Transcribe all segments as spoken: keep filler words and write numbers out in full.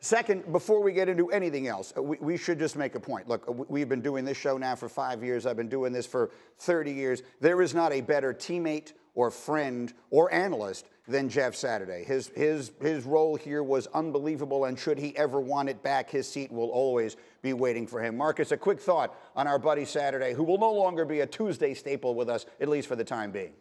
Second, before we get into anything else, we, we should just make a point. Look, we've been doing this show now for five years. I've been doing this for thirty years. There is not a better teammate or friend or analyst than Jeff Saturday. His, his, his role here was unbelievable, and should he ever want it back, his seat will always be waiting for him. Marcus, a quick thought on our buddy Saturday, who will no longer be a Tuesday staple with us, at least for the time being.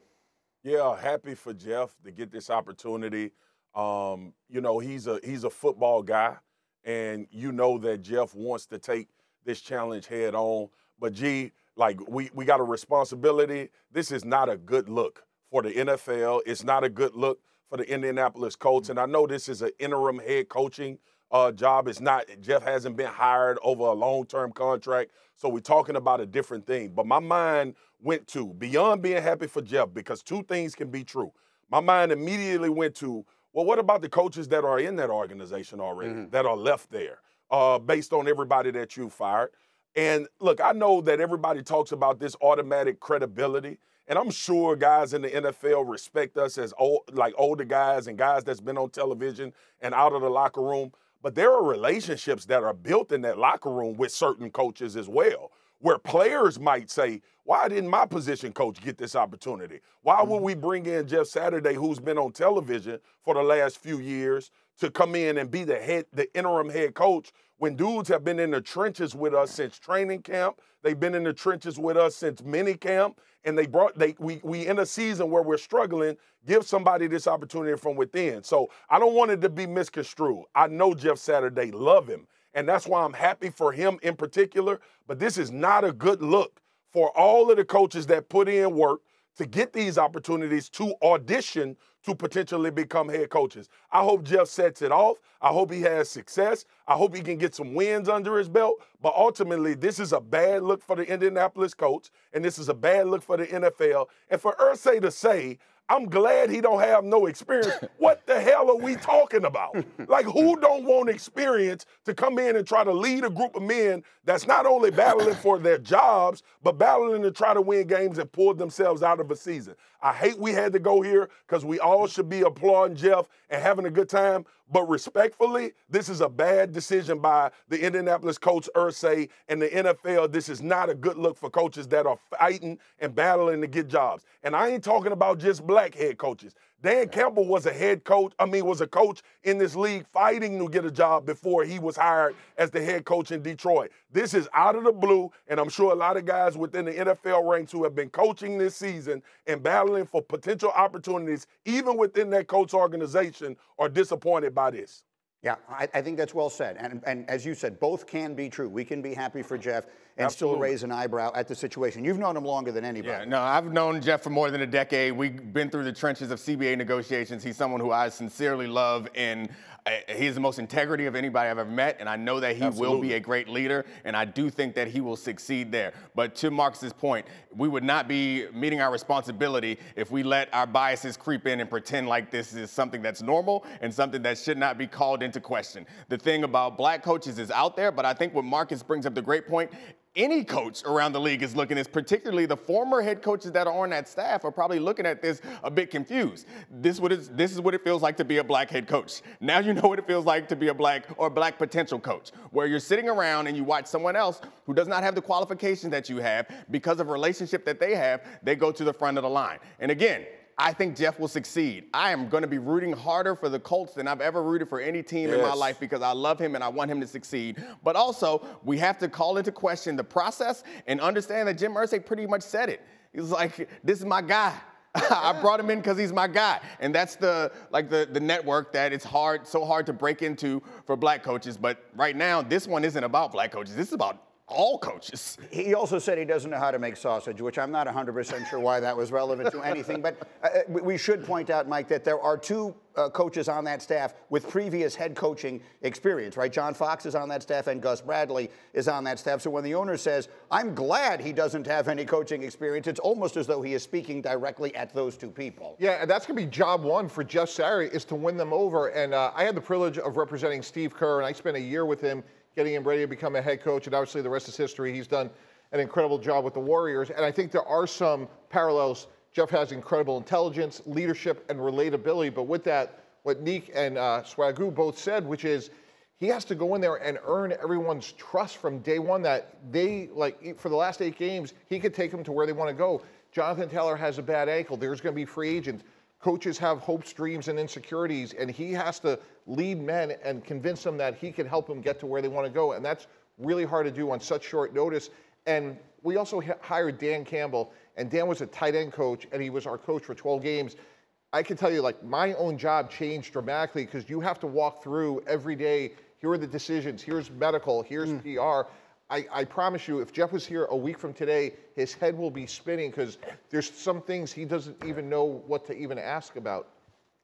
Yeah, happy for Jeff to get this opportunity. Um, you know, he's a, he's a football guy, and you know that Jeff wants to take this challenge head on. But, gee, like, we, we got a responsibility. This is not a good look for the N F L. It's not a good look for the Indianapolis Colts. And I know this is an interim head coaching uh, job. It's not – Jeff hasn't been hired over a long-term contract, so we're talking about a different thing. But my mind went to, beyond being happy for Jeff, because two things can be true. My mind immediately went to, well, what about the coaches that are in that organization already, mm-hmm. that are left there, uh, based on everybody that you fired? And, look, I know that everybody talks about this automatic credibility. And I'm sure guys in the N F L respect us as old, like older guys and guys that's been on television and out of the locker room. But there are relationships that are built in that locker room with certain coaches as well, where players might say, why didn't my position coach get this opportunity? Why would we bring in Jeff Saturday, who's been on television for the last few years, to come in and be the head, the interim head coach, when dudes have been in the trenches with us since training camp? They've been in the trenches with us since minicamp, and they brought they we we in a season where we're struggling. Give somebody this opportunity from within. So I don't want it to be misconstrued. I know Jeff Saturday, love him, and that's why I'm happy for him in particular. But this is not a good look for all of the coaches that put in work to get these opportunities to audition to potentially become head coaches. I hope Jeff sets it off. I hope he has success. I hope he can get some wins under his belt. But ultimately, this is a bad look for the Indianapolis Colts, and this is a bad look for the N F L. And for Irsay to say, I'm glad he don't have no experience, what the hell are we talking about? Like, who don't want experience to come in and try to lead a group of men that's not only battling for their jobs, but battling to try to win games and pull themselves out of a season? I hate we had to go here, because we all should be applauding Jeff and having a good time. But respectfully, this is a bad decision by the Indianapolis coach Irsay and the N F L. This is not a good look for coaches that are fighting and battling to get jobs. And I ain't talking about just black head coaches. Dan Campbell was a head coach, I mean, was a coach in this league fighting to get a job before he was hired as the head coach in Detroit. This is out of the blue, and I'm sure a lot of guys within the N F L ranks who have been coaching this season and battling for potential opportunities, even within that coach organization, are disappointed by this. Yeah, I, I think that's well said. And, and as you said, both can be true. We can be happy for Jeff and Absolutely. still raise an eyebrow at the situation. You've known him longer than anybody. Yeah, no, I've known Jeff for more than a decade. We've been through the trenches of C B A negotiations. He's someone who I sincerely love, and he has the most integrity of anybody I've ever met, and I know that he Absolutely. will be a great leader, and I do think that he will succeed there. But to Marcus's point, we would not be meeting our responsibility if we let our biases creep in and pretend like this is something that's normal and something that should not be called in into question. The thing about black coaches is out there, but I think what Marcus brings up the great point, any coach around the league is looking at this, particularly the former head coaches that are on that staff are probably looking at this a bit confused. This, what is, this is what it feels like to be a black head coach. Now you know what it feels like to be a black or black potential coach, where you're sitting around and you watch someone else who does not have the qualifications that you have. Because of a relationship that they have, they go to the front of the line. And again, I think Jeff will succeed. I am going to be rooting harder for the Colts than I've ever rooted for any team yes. in my life, because I love him and I want him to succeed. But also, we have to call into question the process and understand that Jim Irsay pretty much said it. He was like, this is my guy. I brought him in because he's my guy. And that's the like the, the network that it's hard, so hard to break into for black coaches. But right now, this one isn't about black coaches. This is about all coaches. He also said he doesn't know how to make sausage, which I'm not one hundred percent sure why that was relevant to anything. But uh, we should point out, Mike, that there are two uh, coaches on that staff with previous head coaching experience, right? John Fox is on that staff and Gus Bradley is on that staff. So when the owner says, I'm glad he doesn't have any coaching experience, it's almost as though he is speaking directly at those two people. Yeah, and that's going to be job one for Jeff Saturday, is to win them over. And uh, I had the privilege of representing Steve Kerr, and I spent a year with him getting him ready to become a head coach, and obviously the rest is history. He's done an incredible job with the Warriors, and I think there are some parallels. Jeff has incredible intelligence, leadership, and relatability, but with that, what Neek and uh, Swagoo both said, which is he has to go in there and earn everyone's trust from day one that they, like, for the last eight games, he could take them to where they want to go. Jonathan Taylor has a bad ankle. There's going to be free agents. Coaches have hopes, dreams, and insecurities, and he has to lead men and convince them that he can help them get to where they want to go, and that's really hard to do on such short notice. And we also hired Dan Campbell, and Dan was a tight end coach, and he was our coach for twelve games. I can tell you, like, my own job changed dramatically because you have to walk through every day, here are the decisions, here's medical, here's mm. P R. I, I promise you, if Jeff was here a week from today, his head will be spinning because there's some things he doesn't even know what to even ask about.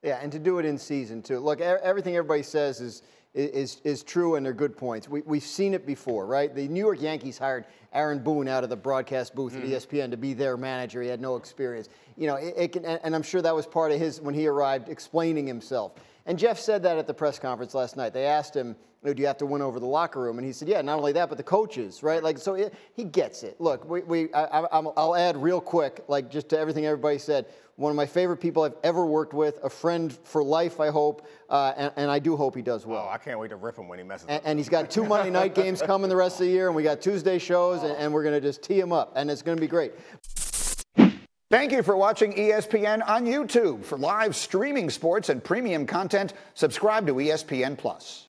Yeah, and to do it in season, too. Look, everything everybody says is is is true, and they're good points. We, we've seen it before, right? The New York Yankees hired Aaron Boone out of the broadcast booth mm. at E S P N to be their manager. He had no experience. You know, it, it can, and I'm sure that was part of his, when he arrived, explaining himself. And Jeff said that at the press conference last night. They asked him, do you have to win over the locker room? And he said, yeah, not only that, but the coaches, right? Like, so it, he gets it. Look, we, we, I, I'm, I'll add real quick, like, just to everything everybody said, one of my favorite people I've ever worked with, a friend for life, I hope, uh, and, and I do hope he does well. Oh, I can't wait to rip him when he messes and, up. And he's got two Monday night games coming the rest of the year, and we got Tuesday shows, oh. and, and we're going to just tee him up, and it's going to be great. Thank you for watching E S P N on YouTube. For live streaming sports and premium content, subscribe to E S P N Plus.